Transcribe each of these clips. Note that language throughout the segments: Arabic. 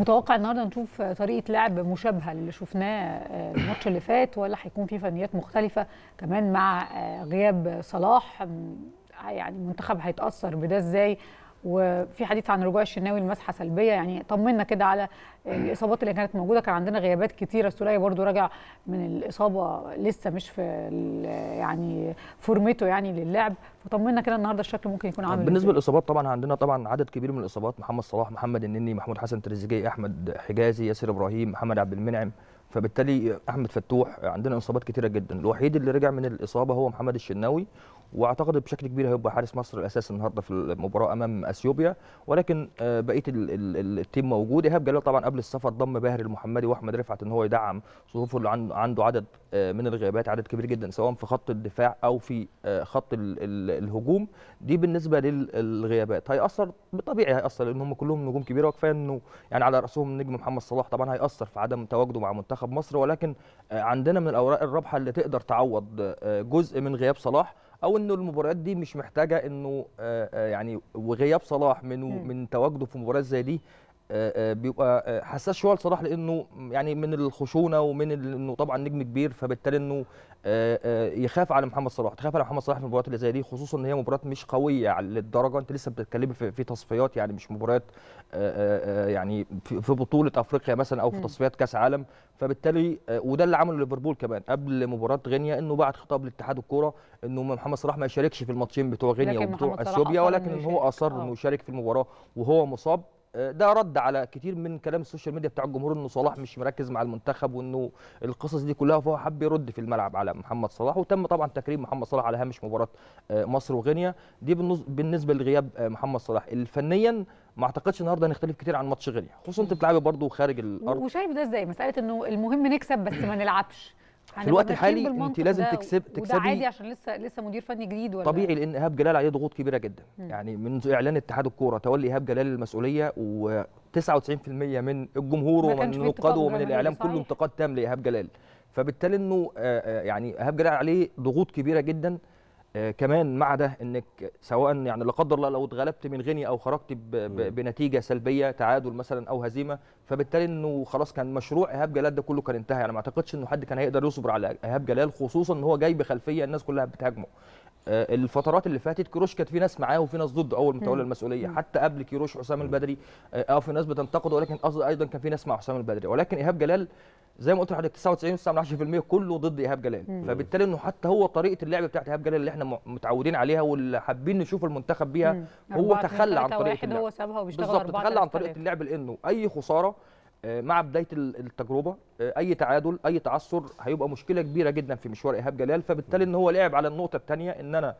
متوقع النهارده نشوف طريقه لعب مشابهه للي شفناه الماتش اللي فات، ولا هيكون في فنيات مختلفه كمان مع غياب صلاح؟ يعني المنتخب هيتاثر بده ازاي؟ وفي حديث عن رجوع الشناوي لمسحه سلبيه، يعني طمنا كده على الاصابات اللي كانت موجوده، كان عندنا غيابات كتيره، السوليه برده راجع من الاصابه لسه مش في يعني فورمته يعني للعب، فطمنا كده النهارده الشكل ممكن يكون عامل بالنسبه للاصابات. طبعا عندنا طبعا عدد كبير من الاصابات، محمد صلاح، محمد النني، محمود حسن ترزيجي، احمد حجازي، ياسر ابراهيم، محمد عبد المنعم، فبالتالي احمد فتوح، عندنا اصابات كتيره جدا. الوحيد اللي رجع من الاصابه هو محمد الشناوي، واعتقد بشكل كبير هيبقى حارس مصر الاساسي النهارده في المباراه امام اثيوبيا، ولكن بقيه التيم موجود. ايهاب جلال طبعا قبل السفر ضم باهر المحمدي واحمد رفعت ان هو يدعم صفوفه اللي عنده عدد من الغيابات، عدد كبير جدا سواء في خط الدفاع او في خط الهجوم. دي بالنسبه للغيابات. هياثر بالطبيعي، هياثر لان هم كلهم نجوم كبيره، وكفايه انه يعني على راسهم نجم محمد صلاح، طبعا هياثر في عدم تواجده مع منتخب مصر، ولكن عندنا من الاوراق الرابحه اللي تقدر تعوض جزء من غياب صلاح، او انه المباريات دي مش محتاجه انه يعني وغياب صلاح من تواجده في مباريات زي دي بيبقى حساس شويه لصلاح، لانه يعني من الخشونه ومن انه طبعا نجم كبير، فبالتالي انه يخاف على محمد صلاح، تخاف على محمد صلاح في المباريات اللي زي دي، خصوصا ان هي مباريات مش قويه للدرجه. انت لسه بتتكلمي في تصفيات، يعني مش مباريات يعني في بطوله افريقيا مثلا او في تصفيات كاس عالم، فبالتالي وده اللي عمله ليفربول كمان قبل مباراه غينيا، انه بعت خطاب لاتحاد الكوره انه محمد صلاح ما يشاركش في الماتشين بتوع غينيا وبتوع اثيوبيا، ولكن ان هو اصر انه يشارك في المباراه وهو مصاب. ده رد على كتير من كلام السوشيال ميديا بتاع الجمهور انه صلاح مش مركز مع المنتخب وانه القصص دي كلها، فهو حب يرد في الملعب على محمد صلاح، وتم طبعا تكريم محمد صلاح على هامش مباراه مصر وغينيا. دي بالنسبه لغياب محمد صلاح. الفنيا ما اعتقدش النهارده هنختلف كتير عن ماتش غينيا، خصوصا انت بتلعبي برضه خارج الارض. وشايف ده ازاي؟ مساله انه المهم نكسب بس ما نلعبش في الوقت الحالي. انت لازم تكسبي، وده عادي عشان لسه مدير فني جديد ولا طبيعي، لان ايهاب جلال عليه ضغوط كبيره جدا. يعني منذ اعلان اتحاد الكوره تولي ايهاب جلال المسؤوليه، و 99% من الجمهور ومن نقاده ومن الاعلام كله انتقاد تام لايهاب جلال، فبالتالي انه يعني ايهاب جلال عليه ضغوط كبيره جدا. كمان مع ده انك سواء يعني لا قدر الله لو اتغلبت من غينيا او خرجت بنتيجه سلبيه، تعادل مثلا او هزيمه، فبالتالي انه خلاص كان مشروع ايهاب جلال ده كله كان انتهى. يعني ما اعتقدش انه حد كان هيقدر يصبر على ايهاب جلال، خصوصا ان هو جاي بخلفيه الناس كلها بتهاجمه. الفترات اللي فاتت كيروش كانت في ناس معاه وفي ناس ضده اول ما تولى المسؤوليه، حتى قبل كيروش حسام البدري في ناس بتنتقده، ولكن ايضا كان في ناس مع حسام البدري، ولكن ايهاب جلال زي ما قلت لحضرتك 99.9% كله ضد ايهاب جلال، فبالتالي انه حتى هو طريقه اللعب بتاعت ايهاب جلال اللي احنا متعودين عليها واللي حابين نشوف المنتخب بيها، هو تخلى عن طريقه اللعب. هو سابها وبيشتغل 4 بالظبط، تخلى عن طريقه اللعب، لانه اي خساره مع بدايه التجربه، اي تعادل، اي تعثر، هيبقى مشكله كبيره جدا في مشوار ايهاب جلال، فبالتالي ان هو لعب على النقطه الثانيه، ان انا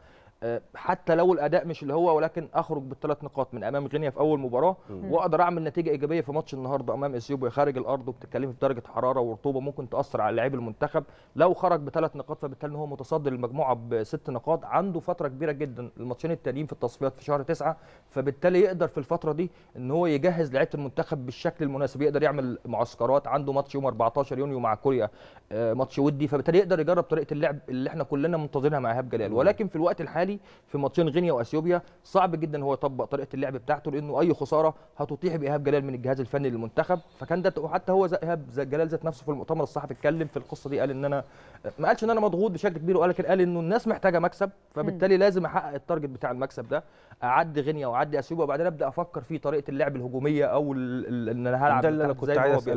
حتى لو الاداء مش اللي هو، ولكن اخرج بالثلاث نقاط من امام غينيا في اول مباراه، واقدر اعمل نتيجه ايجابيه في ماتش النهارده امام اثيوبيا خارج الارض، وبتتكلم في درجه حراره ورطوبه ممكن تاثر على لاعبي المنتخب. لو خرج بثلاث نقاط فبالتالي هو متصدر المجموعه بست نقاط، عنده فتره كبيره جدا الماتشين التانيين في التصفيات في شهر 9، فبالتالي يقدر في الفتره دي ان هو يجهز لعيبه المنتخب بالشكل المناسب، يقدر يعمل معسكرات، عنده ماتش يوم 14 يونيو مع كوريا ماتش ودي، فبالتالي يقدر يجرب طريقه اللعب اللي احنا كلنا منتظرينها مع ايهاب جلال. ولكن في الوقت الحالي في ماتشين غينيا واثيوبيا صعب جدا هو يطبق طريقه اللعب بتاعته، لانه اي خساره هتطيح بايهاب جلال من الجهاز الفني للمنتخب. فكان ده حتى هو ايهاب جلال ذات نفسه في المؤتمر الصحفي اتكلم في القصه دي، قال ان انا ما قالش ان انا مضغوط بشكل كبير، ولكن قال انه الناس محتاجه مكسب، فبالتالي لازم احقق التارجت بتاع المكسب ده، اعدي غينيا واعدي اثيوبيا، وبعدين ابدا افكر في طريقه اللعب الهجوميه او ان انا هلعب. ده اللي انا كنت عايز